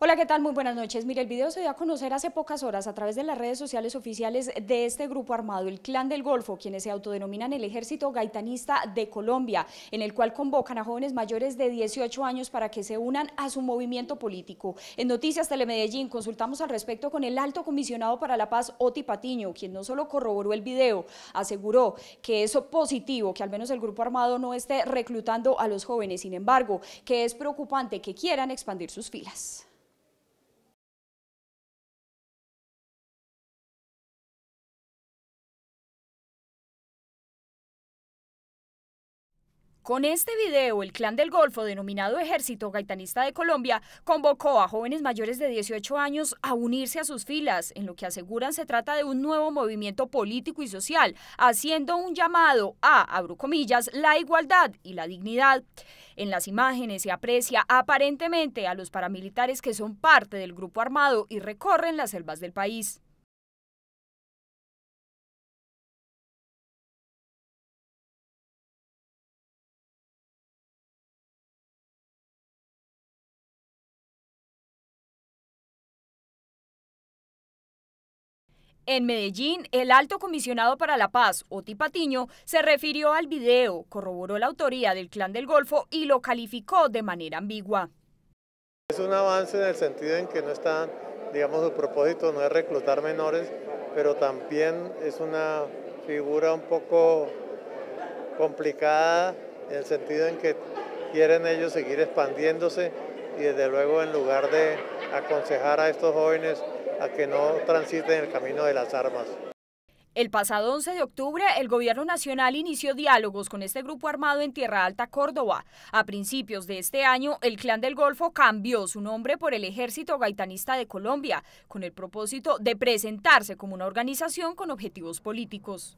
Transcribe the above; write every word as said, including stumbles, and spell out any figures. Hola, ¿qué tal? Muy buenas noches. Mire, el video se dio a conocer hace pocas horas a través de las redes sociales oficiales de este grupo armado, el Clan del Golfo, quienes se autodenominan el Ejército Gaitanista de Colombia, en el cual convocan a jóvenes mayores de dieciocho años para que se unan a su movimiento político. En Noticias Telemedellín consultamos al respecto con el alto comisionado para la paz, Otty Patiño, quien no solo corroboró el video, aseguró que es positivo que al menos el grupo armado no esté reclutando a los jóvenes, sin embargo, que es preocupante que quieran expandir sus filas. Con este video, el Clan del Golfo, denominado Ejército Gaitanista de Colombia, convocó a jóvenes mayores de dieciocho años a unirse a sus filas, en lo que aseguran se trata de un nuevo movimiento político y social, haciendo un llamado a, abro comillas, la igualdad y la dignidad. En las imágenes se aprecia aparentemente a los paramilitares que son parte del grupo armado y recorren las selvas del país. En Medellín, el alto comisionado para la paz, Otty Patiño, se refirió al video, corroboró la autoría del Clan del Golfo y lo calificó de manera ambigua. Es un avance en el sentido en que no está, digamos, su propósito no es reclutar menores, pero también es una figura un poco complicada en el sentido en que quieren ellos seguir expandiéndose y desde luego en lugar de aconsejar a estos jóvenes a que no transiten el camino de las armas. El pasado once de octubre, el Gobierno Nacional inició diálogos con este grupo armado en Tierra Alta, Córdoba. A principios de este año, el Clan del Golfo cambió su nombre por el Ejército Gaitanista de Colombia, con el propósito de presentarse como una organización con objetivos políticos.